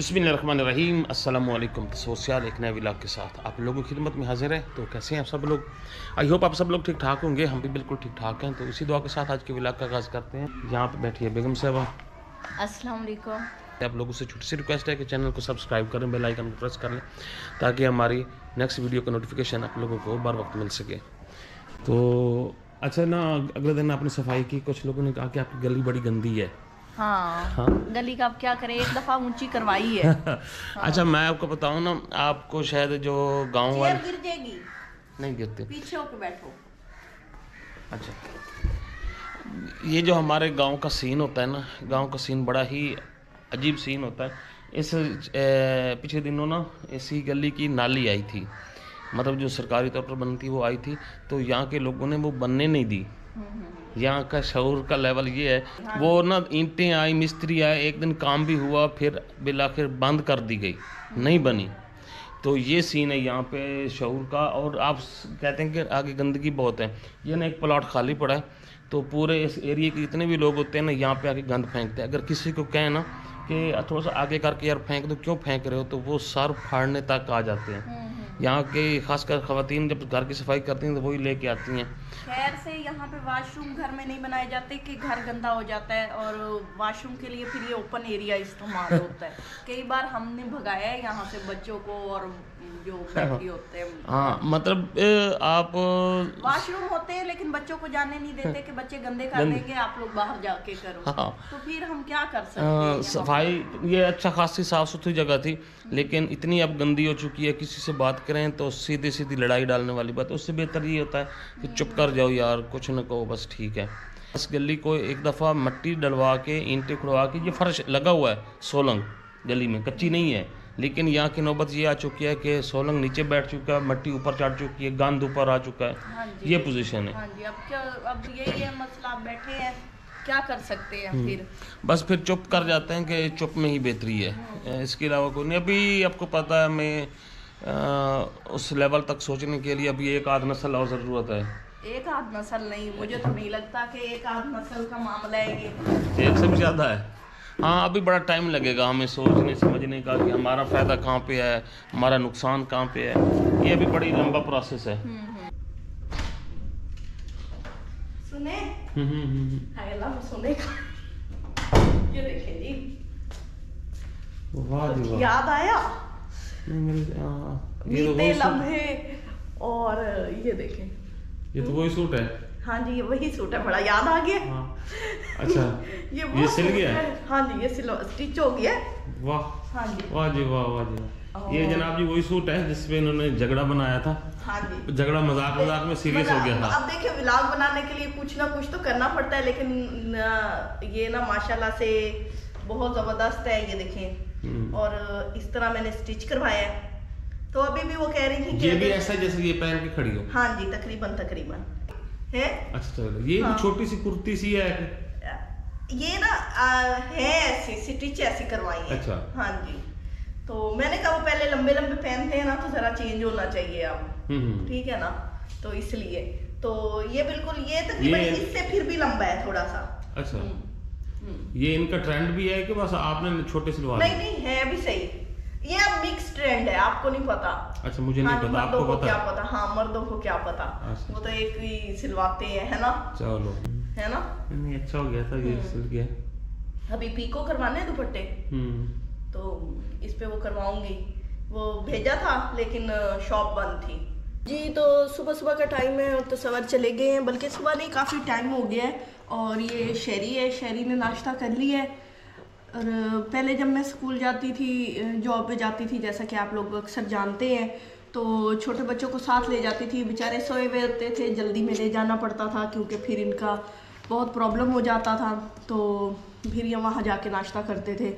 बिस्मिल्लाहिर्रहमानिर्रहीम अस्सलाम वालेकुम। सोशियल एक नए व्लॉग के साथ आप लोगों की खिदमत में हाजिर है। तो कैसे हैं आप सब लोग? आई होप आप सब लोग ठीक ठाक होंगे। हम भी बिल्कुल ठीक ठाक हैं। तो इसी दुआ के साथ आज के व्लॉग का आगाज़ करते हैं। यहाँ पे बैठी है बेगम साहबा। अस्सलाम वालेकुम। आप लोगों से छोटी सी रिक्वेस्ट है कि चैनल को सब्सक्राइब करें, बेल आइकन को प्रेस कर लें ताकि हमारी नेक्स्ट वीडियो का नोटिफिकेशन आप लोगों को बर वक्त मिल सके। तो अच्छा ना, अगले दिन आपने सफाई की, कुछ लोगों ने कहा कि आपकी गली बड़ी गंदी है। हाँ। गली का आप क्या करें, एक दफा ऊंची करवाई है। हाँ। अच्छा मैं आपको बताऊं ना, आपको शायद जो गाँव वाले गिर जाएगी। नहीं गिरती, पीछे होके बैठो। अच्छा ये जो हमारे गांव का सीन होता है ना, गांव का सीन बड़ा ही अजीब सीन होता है। इस पिछले दिनों ना इसी गली की नाली आई थी, मतलब जो सरकारी तौर पर बनती वो आई थी, तो यहाँ के लोगों ने वो बनने नहीं दी। यहाँ का शऊर का लेवल ये है। हाँ। वो ना ईंटें आई, मिस्त्री आए, एक दिन काम भी हुआ, फिर बिलाखिर बंद कर दी गई, नहीं बनी। तो ये सीन है यहाँ पे शऊर का। और आप कहते हैं कि आगे गंदगी बहुत है। ये ना एक प्लॉट खाली पड़ा है, तो पूरे इस एरिया के जितने भी लोग होते हैं ना यहाँ पे आके गंद फेंकते हैं। अगर किसी को कहें ना कि थोड़ा सा आगे करके यार फेंक दो, क्यों फेंक रहे हो, तो वो सर फाड़ने तक आ जाते हैं। यहाँ के खासकर खवातीन जब घर की सफाई करती हैं तो वही लेके आती हैं। खैर से यहाँ पे वाशरूम घर में नहीं बनाए जाते कि घर गंदा हो जाता है और वाशरूम के लिए फिर ये ओपन एरिया इस्तेमाल होता है। कई बार हमने भगाया है यहाँ से बच्चों को और जो बैठी होते हैं। हाँ मतलब आप वाशरूम होते हैं लेकिन बच्चों को जाने नहीं देते कि बच्चे गंदे कर देंगे, आप लोग बाहर जाके करो। हाँ। तो फिर हम क्या कर सकते? सफाई ये अच्छा खासी साफ सुथरी जगह थी, लेकिन इतनी अब गंदी हो चुकी है, किसी से बात करें तो सीधी सीधी लड़ाई डालने वाली बात। उससे बेहतर ये होता है कि चुप कर जाओ यार, कुछ न कहो, बस ठीक है। इस गली को एक दफ़ा मिट्टी डलवा के ईंटें खुड़वा के, ये फर्श लगा हुआ है सोलंग गली में, कच्ची नहीं है, लेकिन यहाँ की नौबत ये आ चुकी है कि सोलंग नीचे बैठ चुका है, मिट्टी ऊपर चढ़ चुकी है, गंद ऊपर आ चुका है। हाँ ये पोजीशन है। हाँ जी, अब यही है मसला, आप बैठे हैं, क्या कर सकते हैं फिर? बस फिर चुप कर जाते हैं कि चुप में ही बेहतरी है, इसके अलावा कोई नहीं। अभी आपको पता है मैं उस लेवल तक सोचने के लिए अभी एक आध नस्ल और ज़रूरत है। एक आध नस्ल नहीं, मुझे तो नहीं लगता कि एक आध नस्ल का मामला है ये, एक से भी ज़्यादा है। हाँ अभी बड़ा टाइम लगेगा हमें सोचने समझने का कि हमारा फ़ायदा कहाँ पे है, हमारा नुकसान कहाँ पे है। ये अभी बड़ी लंबा प्रोसेस है। सुने? सुने ये देखे जी। वाह याद आया ये लम्हे, और ये देखें ये तो वही सूट है। हाँ जी ये वही सूट है, बड़ा याद आ गया। हाँ। अच्छा ये सिल गया है। हाँ जी ये सिलो स्टिच हो गया। वाह। हाँ जी वाह जी वाह वाह जी। ये जनाब जी वही सूट है जिसपे इन्होंने झगड़ा बनाया था। हाँ जी झगड़ा मजाक में सीरियस हो गया था। अब देखिए व्लॉग बनाने के लिए कुछ ना कुछ तो करना पड़ता है, लेकिन ये ना माशाल्लाह से बहुत जबरदस्त है, ये देखें। और इस तरह मैंने स्टिच करवाया है, तो अभी भी वो कह रही थी कि ये भी ऐसा जैसे ये पहन के खड़ी हो। हाँ जी तकरीबन है। अच्छा चलो ये छोटी सी कुर्ती सी है, ये ना है ऐसी स्टिच ऐसी करवाई है। अच्छा। हाँ जी तो मैंने कहा वो पहले लंबे लंबे पहनते हैं ना, तो जरा चेंज होना चाहिए अब, ठीक है ना, तो इसलिए। तो ये बिल्कुल ये तकरीबन इससे फिर भी लंबा है थोड़ा सा। अच्छा ये इनका ट्रेंड भी है कि बस आपने छोटे से? नहीं है भी सही, ये अब मिक्स ट्रेंड है, आपको नहीं पता। अच्छा मुझे नहीं पता, आपको पता? क्या पता? हाँ मर्दों को क्या पता। अच्छा। वो तो एक ही सिलवाते हैं, है ना। चलो है ना, नहीं अच्छा हो गया था ये सिल गया। अभी पीको करवाने दुपट्टे, तो इस पे वो करवाऊंगी। वो भेजा था लेकिन शॉप बंद थी जी, तो सुबह सुबह का टाइम है और तो सवर चले गए हैं, बल्कि सुबह नहीं काफ़ी टाइम हो गया है। और ये शेरी है, शेरी ने नाश्ता कर लिया है। और पहले जब मैं स्कूल जाती थी, जॉब पे जाती थी, जैसा कि आप लोग अक्सर जानते हैं, तो छोटे बच्चों को साथ ले जाती थी, बेचारे सोए हुए होते थे, जल्दी में ले जाना पड़ता था क्योंकि फिर इनका बहुत प्रॉब्लम हो जाता था, तो फिर ये वहाँ जाके नाश्ता करते थे।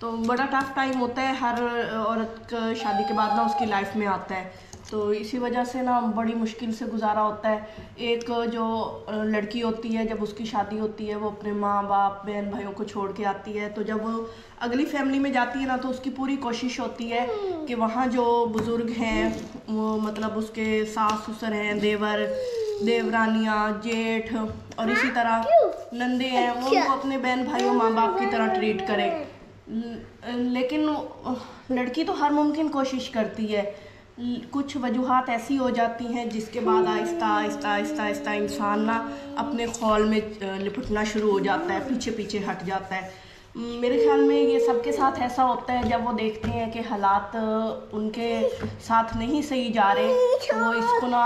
तो बड़ा टफ टाइम होता है हर औरत का शादी के बाद ना उसकी लाइफ में आता है, तो इसी वजह से ना बड़ी मुश्किल से गुजारा होता है। एक जो लड़की होती है जब उसकी शादी होती है वो अपने माँ बाप बहन भाइयों को छोड़ के आती है, तो जब वो अगली फैमिली में जाती है ना तो उसकी पूरी कोशिश होती है कि वहाँ जो बुज़ुर्ग हैं वो मतलब उसके सास ससुर हैं, देवर देवरानियाँ, जेठ और इसी तरह नंदे हैं, वो उनको अपने बहन भाइयों माँ बाप की तरह ट्रीट करें। लेकिन लड़की तो हर मुमकिन कोशिश करती है, कुछ वजूहात ऐसी हो जाती हैं जिसके बाद आहिस्ता आहिस्ता आहिस्ता आहिस्ता इंसान ना अपने ख्याल में लिपटना शुरू हो जाता है, पीछे पीछे हट जाता है। मेरे ख्याल में ये सबके साथ ऐसा होता है, जब वो देखते हैं कि हालात उनके साथ नहीं सही जा रहे वो इसको ना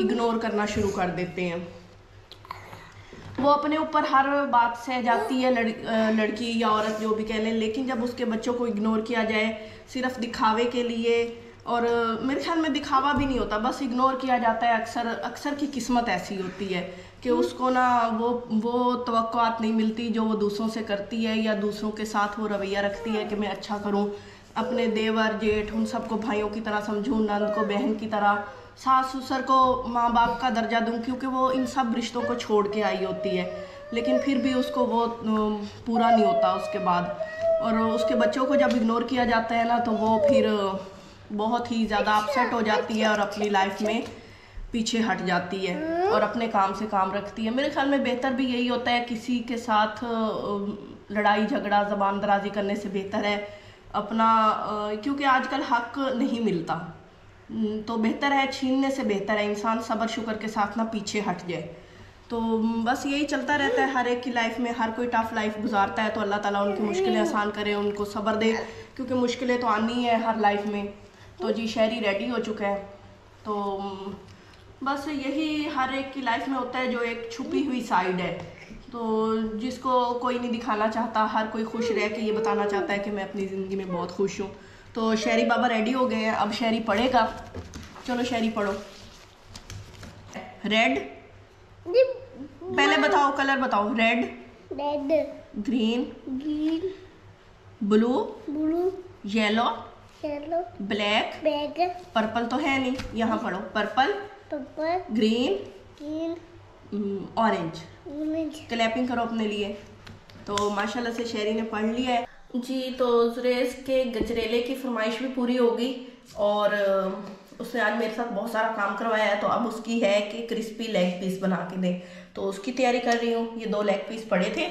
इग्नोर करना शुरू कर देते हैं। वो अपने ऊपर हर बात सह जाती है लड़की या औरत जो भी कह लें, लेकिन जब उसके बच्चों को इग्नोर किया जाए सिर्फ दिखावे के लिए, और मेरे ख्याल में दिखावा भी नहीं होता, बस इग्नोर किया जाता है। अक्सर की किस्मत ऐसी होती है कि उसको ना वो तवक्कात नहीं मिलती जो वो दूसरों से करती है, या दूसरों के साथ वो रवैया रखती है कि मैं अच्छा करूं, अपने देवर जेठ उन सबको भाइयों की तरह समझूं, नंद को बहन की तरह, सास ससुर को माँ बाप का दर्जा दूं, क्योंकि वो इन सब रिश्तों को छोड़ के आई होती है। लेकिन फिर भी उसको वो पूरा नहीं होता उसके बाद, और उसके बच्चों को जब इग्नोर किया जाता है ना तो वो फिर बहुत ही ज़्यादा अपसेट हो जाती है और अपनी लाइफ में पीछे हट जाती है और अपने काम से काम रखती है। मेरे ख्याल में बेहतर भी यही होता है, किसी के साथ लड़ाई झगड़ा ज़बान दराजी करने से बेहतर है अपना, क्योंकि आजकल हक नहीं मिलता, तो बेहतर है छीनने से बेहतर है इंसान सब्र शुक्र के साथ ना पीछे हट जाए। तो बस यही चलता रहता है हर एक की लाइफ में, हर कोई टफ लाइफ गुजारता है, तो अल्लाह ताला उनकी मुश्किलें आसान करे, उनको सब्र दे, क्योंकि मुश्किलें तो आनी है हर लाइफ में। तो जी शहरी रेडी हो चुका है, तो बस यही हर एक की लाइफ में होता है, जो एक छुपी हुई साइड है तो जिसको कोई नहीं दिखाना चाहता। हर कोई खुश रह के ये बताना चाहता है कि मैं अपनी ज़िंदगी में बहुत खुश हूँ। तो शहरी बाबा रेडी हो गए हैं, अब शहरी पढ़ेगा। चलो शहरी पढ़ो। रेड, पहले बताओ कलर बताओ। Red red, green green, blue blue, yellow yellow, black black, purple तो है नहीं, यहाँ पढ़ो purple purple, green green, orange orange. Clapping करो अपने लिए। तो माशाल्लाह से शहरी ने पढ़ लिया है जी। तो जुरेज़ के गजरेले की फरमाइश भी पूरी होगी, और उसने आज मेरे साथ बहुत सारा काम करवाया है, तो अब उसकी है कि क्रिस्पी लेग पीस बना के दें, तो उसकी तैयारी कर रही हूँ। ये 2 लेग पीस पड़े थे,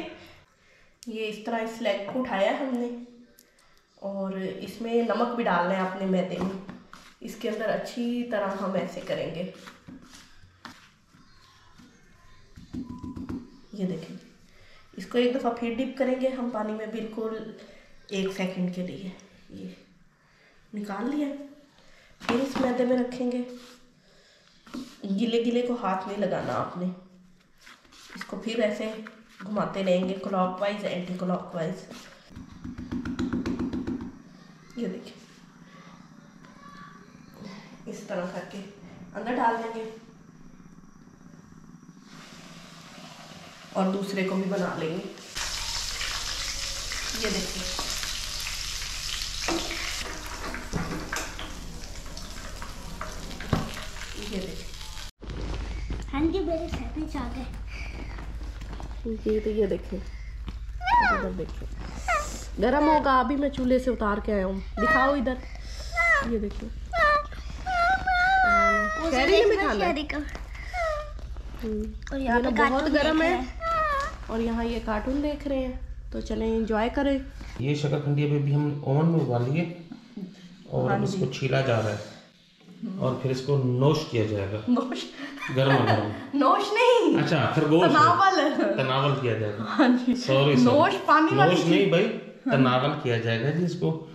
ये इस तरह इस लेग को उठाया है हमने, और इसमें नमक भी डालना है आपने मैदे में, इसके अंदर अच्छी तरह हम ऐसे करेंगे। ये देखें, इसको एक दफ़ा फिर डिप करेंगे हम पानी में, बिल्कुल 1 सेकंड के लिए। ये निकाल लिया, फिर इस मैदे में रखेंगे। गिले गिले को हाथ नहीं लगाना आपने, इसको फिर ऐसे घुमाते रहेंगे क्लॉकवाइज एंटी क्लॉकवाइज। ये देखिए, इस तरह करके अंदर डाल देंगे, और दूसरे को भी बना लेंगे। ये देखिए, ये देखिए, हाँ जी मेरे साथ में चाहते हैं जी। तो ये देखिए, इधर देखिए, गर्म होगा, अभी मैं चूल्हे से उतार के आया हूँ। दिखाओ इधर, ये देखिए, शहरी में खाना और यहाँ पे बहुत गर्म है, और यहाँ ये कार्टून देख रहे हैं। तो चलें एंजॉय करें। ये शकरकंदिया पे भी हम ओवन में उबालिए, और इसको छीला जा रहा है, और फिर इसको नोश किया जाएगा। नोश गर्म गर्म नोश नहीं, अच्छा खरगोश तनावल तनावल किया जाएगा। सॉरी नोश पानी वाली नहीं भाई, तनावल किया जाएगा जी इसको।